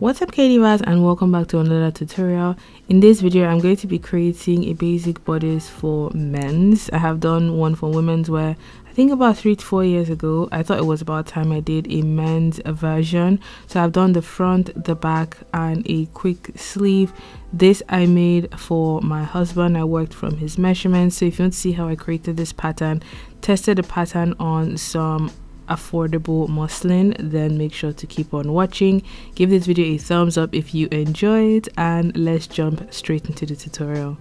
What's up KDivas, and welcome back to another tutorial. In this video I'm going to be creating a basic bodice for men's. I have done one for women's where I think about 3 to 4 years ago. I thought it was about time I did a men's version, so I've done the front, the back and a quick sleeve. This I made for my husband. I worked from his measurements, so if you want to see how I created this pattern, tested the pattern on some affordable muslin, then make sure to keep on watching. Give this video a thumbs up if you enjoyed, and let's jump straight into the tutorial.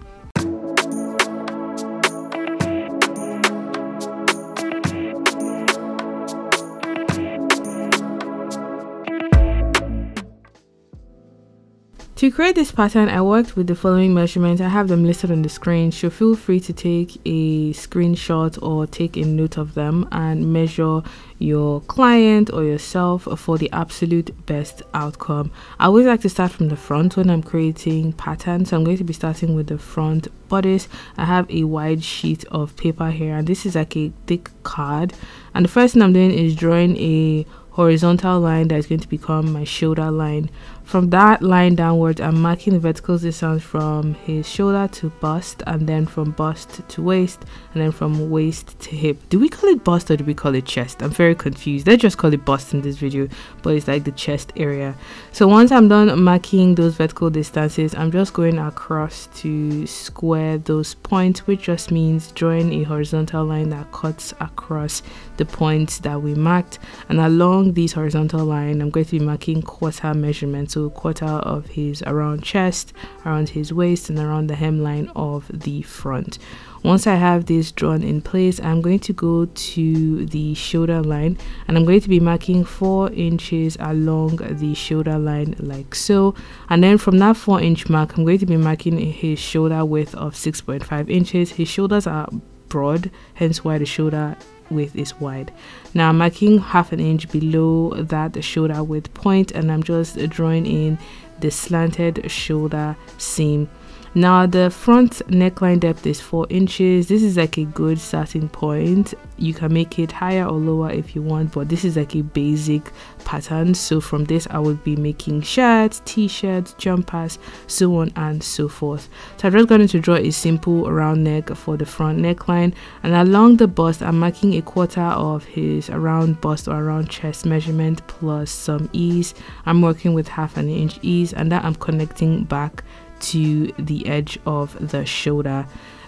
To create this pattern, I worked with the following measurements. I have them listed on the screen, so feel free to take a screenshot or take a note of them and measure your client or yourself for the absolute best outcome. I always like to start from the front when I'm creating patterns, so I'm going to be starting with the front bodice. I have a wide sheet of paper here, and this is like a thick card, and the first thing I'm doing is drawing a horizontal line that is going to become my shoulder line. From that line downwards, I'm marking the vertical distance from his shoulder to bust, and then from bust to waist, and then from waist to hip. Do we call it bust or do we call it chest? I'm very confused. Let's just call it bust in this video, but it's like the chest area. So once I'm done marking those vertical distances, I'm just going across to square those points, which just means drawing a horizontal line that cuts across the points that we marked. And along these horizontal line, I'm going to be marking quarter measurements, so quarter of his around chest, around his waist, and around the hemline of the front. Once I have this drawn in place, I'm going to go to the shoulder line, and I'm going to be marking 4 inches along the shoulder line like so, and then from that 4-inch mark, I'm going to be marking his shoulder width of 6.5 inches. His shoulders are broad, hence why the shoulder width is wide. Now I'm marking 1/2 inch below that shoulder width point, and I'm just drawing in the slanted shoulder seam. Now the front neckline depth is 4 inches. This is like a good starting point. You can make it higher or lower if you want, but this is like a basic pattern, so from this I would be making shirts, t-shirts, jumpers, so on and so forth. So I'm just going to draw a simple round neck for the front neckline, and along the bust I'm marking a quarter of his around bust or around chest measurement plus some ease. I'm working with 1/2 inch ease, and that I'm connecting back to the edge of the shoulder.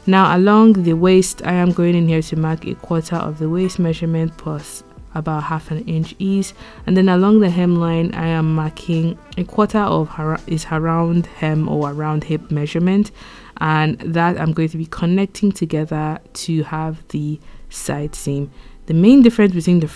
Now along the waist, I am going in here to mark a quarter of the waist measurement plus about 1/2 inch ease, and then along the hemline I am marking a quarter of is around hem or around hip measurement, and that I'm going to be connecting together to have the side seam. The main difference between the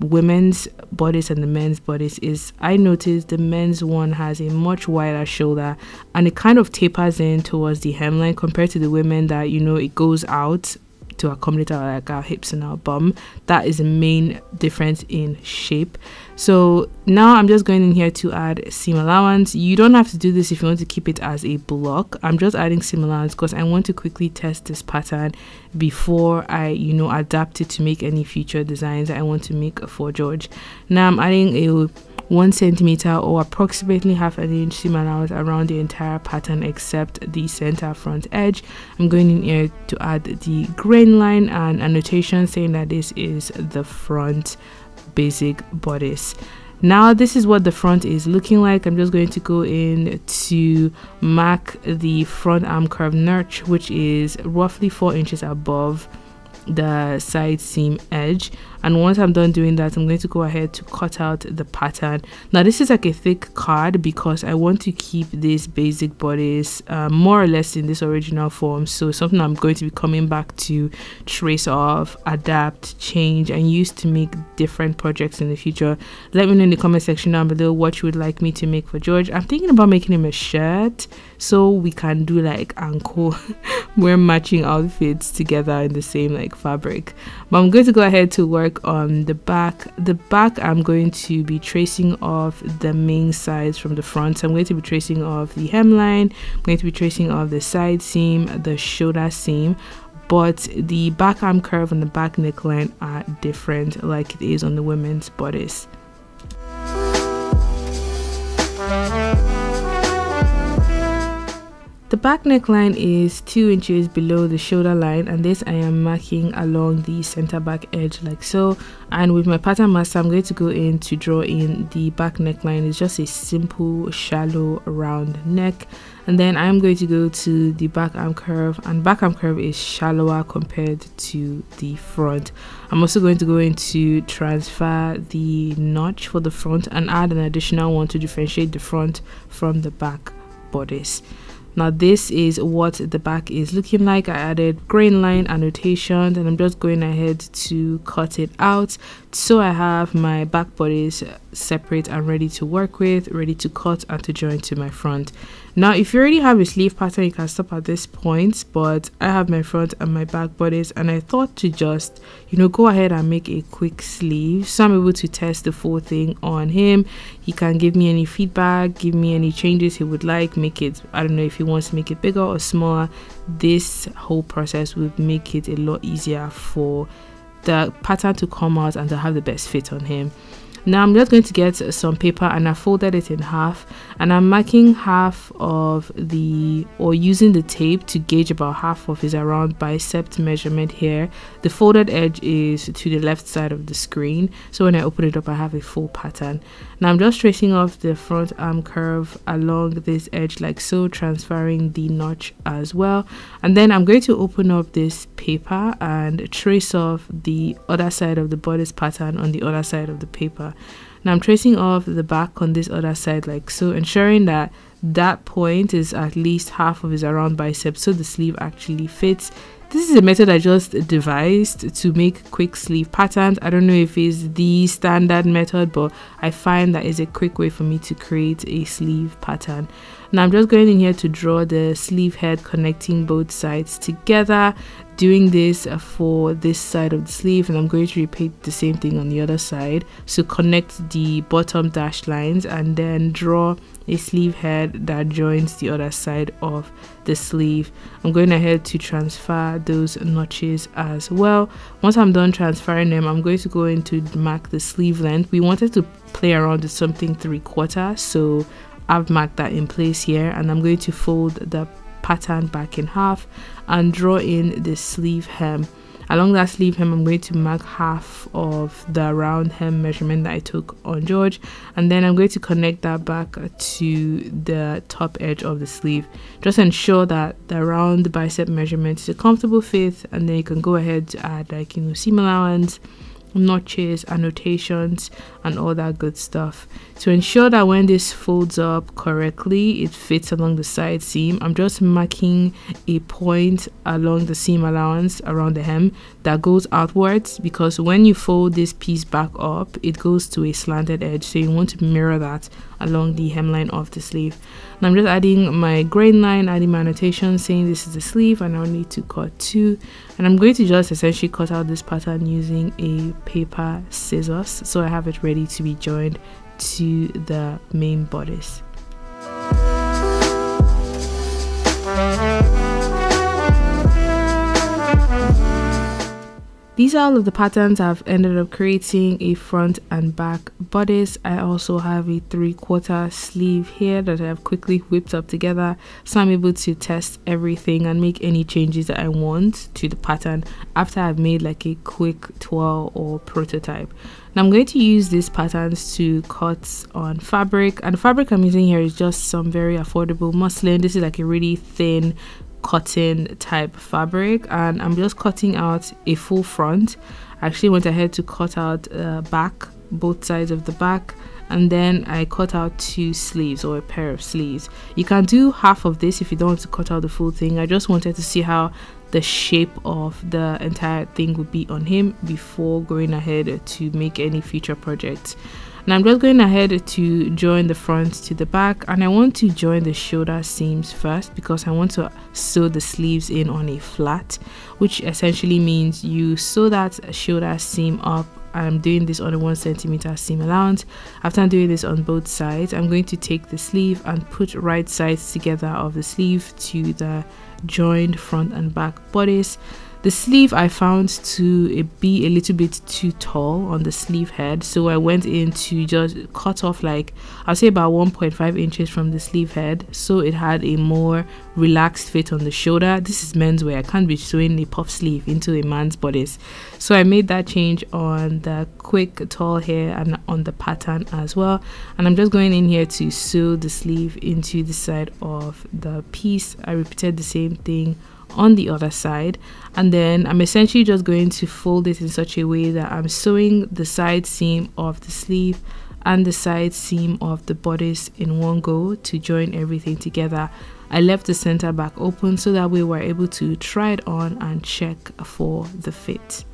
women's bodice and the men's bodice is I noticed the men's one has a much wider shoulder, and it kind of tapers in towards the hemline compared to the women that, you know, it goes out to accommodate our, like, our hips and our bum. That is the main difference in shape. So now I'm just going in here to add seam allowance. You don't have to do this if you want to keep it as a block. I'm just adding seam allowance because I want to quickly test this pattern before I, you know, adapt it to make any future designs that I want to make for George. Now I'm adding a 1 centimeter or approximately 1/2 inch seam allowance around the entire pattern except the center front edge. I'm going in here to add the grain line and annotation saying that this is the front basic bodice. Now this is what the front is looking like. I'm just going to go in to mark the front arm curve notch, which is roughly 4 inches above the side seam edge, and once I'm done doing that, I'm going to go ahead to cut out the pattern. Now this is like a thick card because I want to keep this basic bodice more or less in this original form, so something I'm going to be coming back to, trace off, adapt, change and use to make different projects in the future. Let me know in the comment section down below what you would like me to make for George. I'm thinking about making him a shirt, so we can do like ankle we're matching outfits together in the same like fabric. But I'm going to go ahead to work on the back. The back I'm going to be tracing off the main sides from the front, so I'm going to be tracing off the hemline, I'm going to be tracing off the side seam, the shoulder seam, but the back arm curve and the back neckline are different like it is on the women's bodice. The back neckline is 2 inches below the shoulder line, and this I am marking along the center back edge like so. And with my pattern master, I'm going to go in to draw in the back neckline. It's just a simple shallow round neck, and then I'm going to go to the back arm curve, and back arm curve is shallower compared to the front. I'm also going to go in to transfer the notch for the front and add an additional one to differentiate the front from the back bodice. Now this is what the back is looking like. I added grain line annotations, and I'm just going ahead to cut it out. So I have my back bodice separate and ready to work with, ready to cut and to join to my front. Now if you already have a sleeve pattern, you can stop at this point, but I have my front and my back bodice, and I thought to just, you know, go ahead and make a quick sleeve, so I'm able to test the full thing on him. He can give me any feedback, give me any changes he would like, make it, I don't know, if he wants to make it bigger or smaller. This whole process would make it a lot easier for the pattern to come out and to have the best fit on him. Now I'm just going to get some paper, and I folded it in half, and I'm marking half of the, or using the tape to gauge about half of his around bicep measurement here. The folded edge is to the left side of the screen, so when I open it up I have a full pattern. Now I'm just tracing off the front arm curve along this edge like so, transferring the notch as well, and then I'm going to open up this paper and trace off the other side of the bodice pattern on the other side of the paper. Now I'm tracing off the back on this other side like so, ensuring that that point is at least half of his around bicep, so the sleeve actually fits. This is a method I just devised to make quick sleeve patterns. I don't know if it's the standard method, but I find that is a quick way for me to create a sleeve pattern. Now I'm just going in here to draw the sleeve head, connecting both sides together, doing this for this side of the sleeve, and I'm going to repeat the same thing on the other side. So connect the bottom dashed lines and then draw a sleeve head that joins the other side of the sleeve. I'm going ahead to transfer those notches as well. Once I'm done transferring them, I'm going to go in to mark the sleeve length. We wanted to play around with something 3/4, so I've marked that in place here, and I'm going to fold the pattern back in half and draw in the sleeve hem. Along that sleeve hem, I'm going to mark half of the round hem measurement that I took on George, and then I'm going to connect that back to the top edge of the sleeve. Just ensure that the round bicep measurement is a comfortable fit, and then you can go ahead to add, like, you know, seam allowance, notches, annotations, and all that good stuff to ensure that when this folds up correctly, it fits along the side seam. I'm just marking a point along the seam allowance around the hem that goes outwards, because when you fold this piece back up, it goes to a slanted edge, so you want to mirror that along the hemline of the sleeve. And I'm just adding my grain line, adding my annotation saying this is the sleeve and I need to cut 2, and I'm going to just essentially cut out this pattern using a paper scissors, so I have it ready to be joined to the main bodice. These are all of the patterns I've ended up creating, a front and back bodice. I also have a 3/4 sleeve here that I've quickly whipped up together, so I'm able to test everything and make any changes that I want to the pattern after I've made like a quick twirl or prototype. Now I'm going to use these patterns to cut on fabric, and the fabric I'm using here is just some very affordable muslin. This is like a really thin cotton type fabric, and I'm just cutting out a full front. I actually went ahead to cut out back, both sides of the back, and then I cut out 2 sleeves, or a pair of sleeves. You can do half of this if you don't want to cut out the full thing. I just wanted to see how the shape of the entire thing would be on him before going ahead to make any future projects. And I'm just going ahead to join the front to the back, and I want to join the shoulder seams first because I want to sew the sleeves in on a flat, which essentially means you sew that shoulder seam up. I'm doing this on a 1 centimeter seam allowance. After I'm doing this on both sides, I'm going to take the sleeve and put right sides together of the sleeve to the joined front and back bodice. The sleeve I found to be a little bit too tall on the sleeve head, so I went in to just cut off, like I'll say about 1.5 inches from the sleeve head, so it had a more relaxed fit on the shoulder. This is menswear, I can't be sewing a puff sleeve into a man's bodice, so I made that change on the quick tall hair and on the pattern as well. And I'm just going in here to sew the sleeve into the side of the piece. I repeated the same thing on the other side, and then I'm essentially just going to fold it in such a way that I'm sewing the side seam of the sleeve and the side seam of the bodice in one go to join everything together. I left the center back open so that we were able to try it on and check for the fit.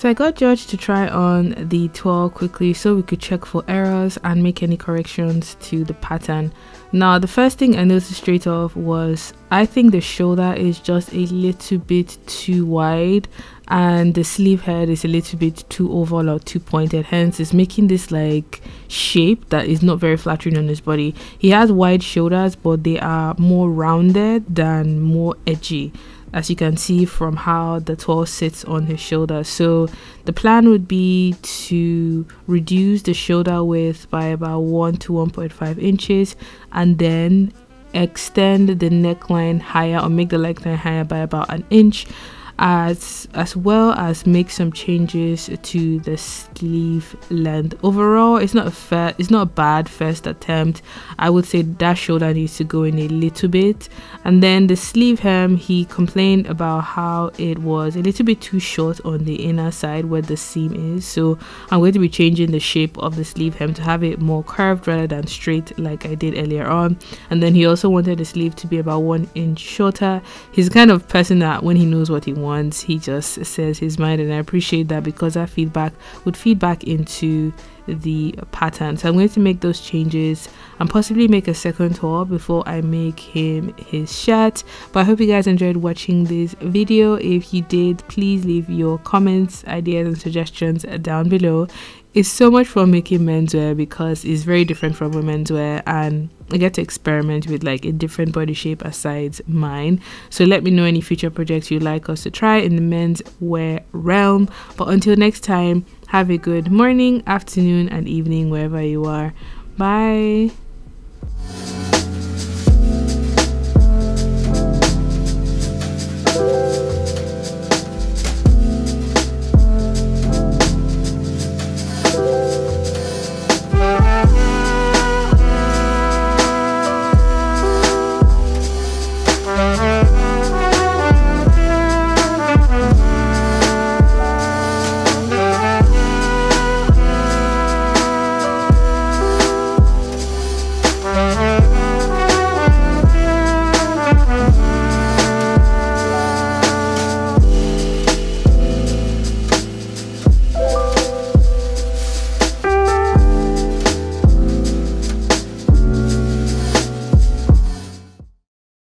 So I got George to try on the tool quickly so we could check for errors and make any corrections to the pattern. Now, the first thing I noticed straight off was I think the shoulder is just a little bit too wide and the sleeve head is a little bit too oval or too pointed, hence it's making this like shape that is not very flattering on his body. He has wide shoulders, but they are more rounded than more edgy, as you can see from how the towel sits on his shoulder. So the plan would be to reduce the shoulder width by about 1 to 1.5 inches, and then extend the neckline higher, or make the neckline higher by about 1 inch, as well as make some changes to the sleeve length. Overall, it's not a bad first attempt. I would say that shoulder needs to go in a little bit. And then the sleeve hem, he complained about how it was a little bit too short on the inner side where the seam is, so I'm going to be changing the shape of the sleeve hem to have it more curved rather than straight like I did earlier on. And then he also wanted the sleeve to be about 1 inch shorter. He's the kind of person that when he knows what he wants, he just says his mind, and I appreciate that because that feedback would feed back into the pattern. So I'm going to make those changes and possibly make a second tour before I make him his shirt. But I hope you guys enjoyed watching this video. If you did, please leave your comments, ideas and suggestions down below. It's so much fun making menswear because it's very different from women's wear, and I get to experiment with like a different body shape besides mine. So let me know any future projects you'd like us to try in the menswear realm. But until next time, have a good morning, afternoon and evening wherever you are. Bye.